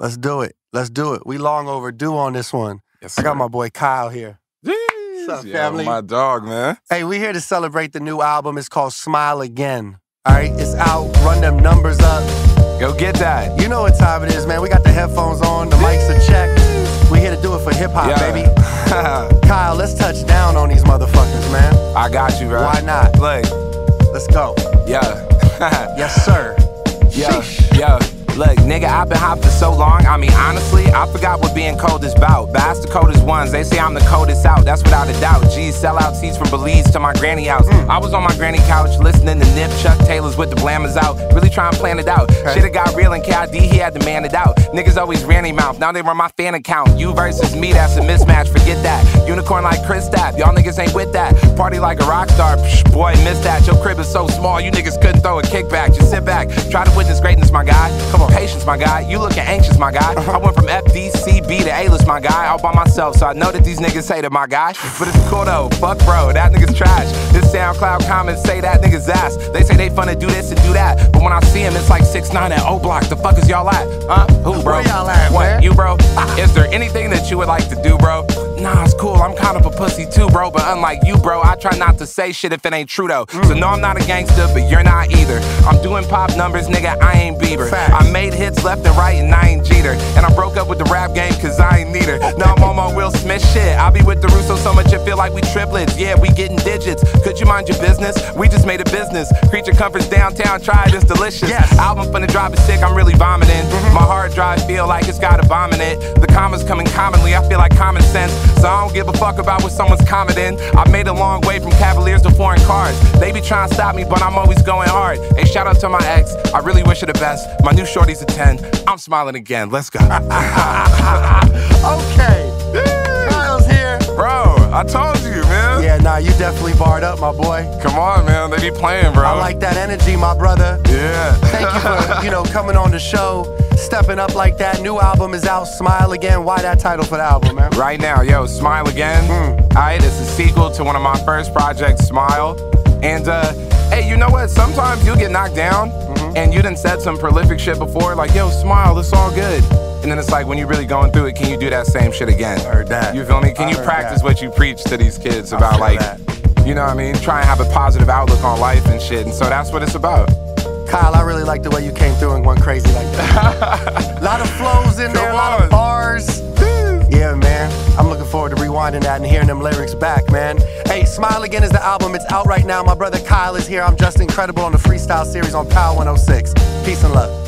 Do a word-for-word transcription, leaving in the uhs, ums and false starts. Let's do it. Let's do it. We long overdue on this one. Yes, I got my boy Kyle here. What's up, family? Yo, my dog, man. Hey, we're here to celebrate the new album. It's called Smile Again. All right, it's out. Run them numbers up. Go get that. You know what time it is, man. We got the headphones on. The mics are checked. We're here to do it for hip-hop, yeah. baby. Kyle, let's touch down on these motherfuckers, man. I got you, bro. Why not? Play. Let's go. Yeah. Yes, sir. Yeah. Yeah. Look, nigga, I've been hot for so long, I mean, honestly, I forgot what being cold is about. Bass the coldest ones, they say I'm the coldest out, that's without a doubt. Geez, sell out seats from Belize to my granny house. Mm. I was on my granny couch listening to Nip, Chuck Taylors with the blammers out. Really trying to plan it out. Okay. Shit, it got real in K I D, he had to man it out. Niggas always ran their mouth, now they run my fan account. You versus me, that's a mismatch, forget that. Unicorn like Chris, that, y'all niggas ain't with that. Party like a rock star, psh, boy, miss that. Your crib is so small, you niggas couldn't throw a kickback. Just sit back, try to witness greatness, my guy. Come on. Patience, my guy. You looking anxious, my guy. I went from F D C B to A-list, my guy. All by myself, so I know that these niggas hated my guy. But it's cool though. Fuck, bro. That nigga's trash. His SoundCloud comments say that nigga's ass. They say they fun to do this and do that. But when I see him, it's like six nine at O Block. The fuck is y'all at? Huh? Who, bro? Where y'all at, what, man? You, bro? Is there anything that you would like to do, bro? Nah, it's cool. I'm kind of a pussy too, bro. But unlike you, bro, I try not to say shit if it ain't true, though. Mm. So no, I'm not a gangster, but you're not either. I'm doing pop numbers, nigga. I ain't Bieber. Fact. I made hits left and right, and I ain't Jeter. And I broke up with the rap game because I ain't neither. Now I'm on my Will Smith shit. I be with the Russo so much it feel like we triplets. Yeah, we getting digits. Could you mind your business? We just made a business. Creature Comforts downtown. Try it, it's delicious. Yes. Album finna drive is sick. I'm really vomiting. Mm-hmm. My hard drive feel like it's got a bomb in it. The commas coming commonly. I feel like common sense. So I don't give a fuck about what someone's commenting. I made a long way from Cavaliers to foreign cars. They be trying to stop me, but I'm always going hard. Hey, shout out to my ex. I really wish her the best. My new shorty's a ten. I'm smiling again. Let's go. Okay. Kyle's here. Bro, I told you, man. Yeah, nah, you definitely barred up, my boy. Come on, man. They be playing, bro. I like that energy, my brother. Yeah. Thank you for, you know, coming on the show. Stepping up like that. New album is out. Smile Again. Why that title for the album, man? Right now, yo, Smile Again. Mm. Alright, it's a sequel to one of my first projects, Smile. And uh, hey, you know what? Sometimes you get knocked down, mm-hmm. and you done said some prolific shit before, like, yo, smile, it's all good. And then it's like, when you're really going through it, can you do that same shit again? Heard that. You feel me? Can I you practice that. What you preach to these kids about, like, that. You know what I mean? Try and have a positive outlook on life and shit. And so that's what it's about. Kyle, I really like the way you came through and went crazy like that. A lot of flows in Come there, a lot on. Of bars. Yeah, man. I'm looking forward to rewinding that and hearing them lyrics back, man. Hey, Smile Again is the album. It's out right now. My brother Kyle is here. I'm Justin Credible on the Freestyle series on Power one oh six. Peace and love.